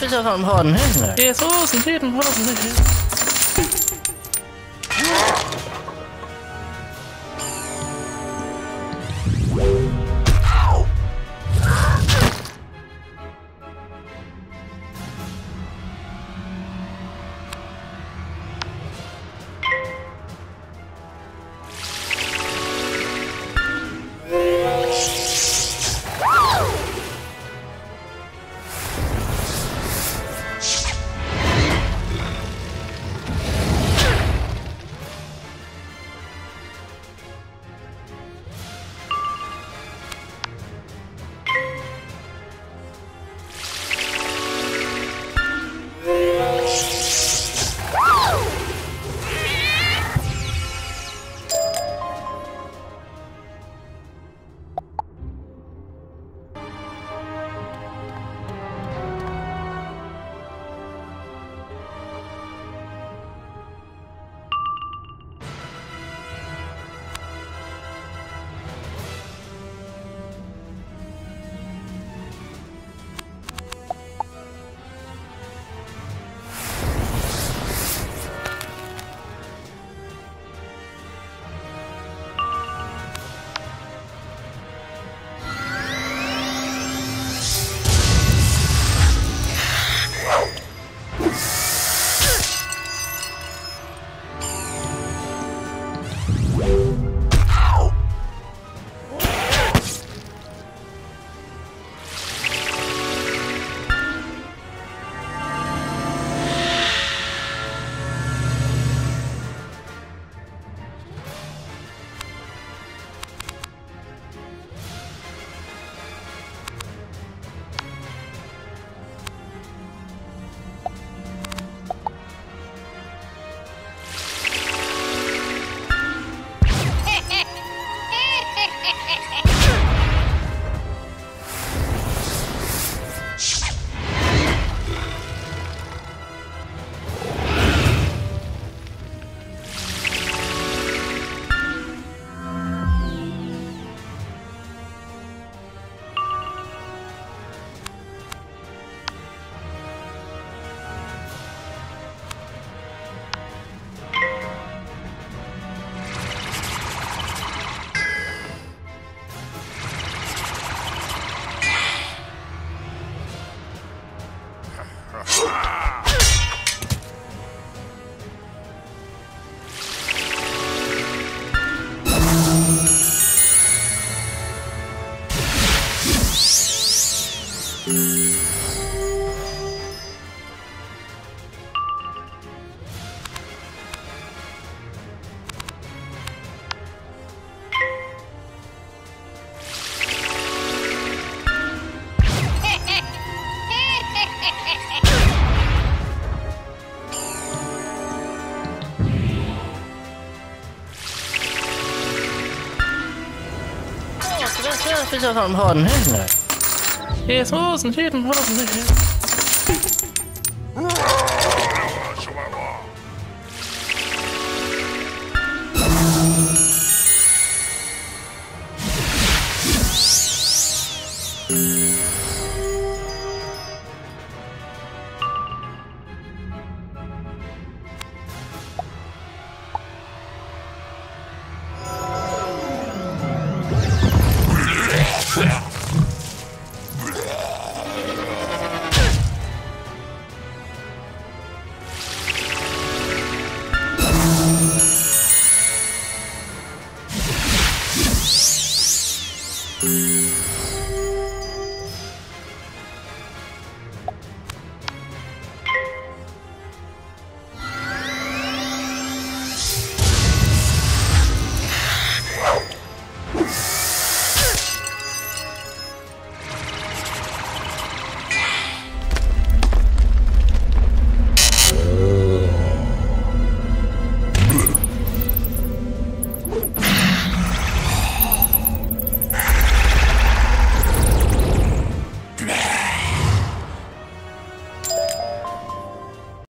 det så som har den här. Det är så som den har den här. Det är så som har den här. Det är så som den har den här.